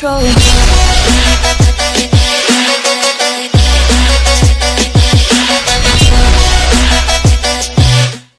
control.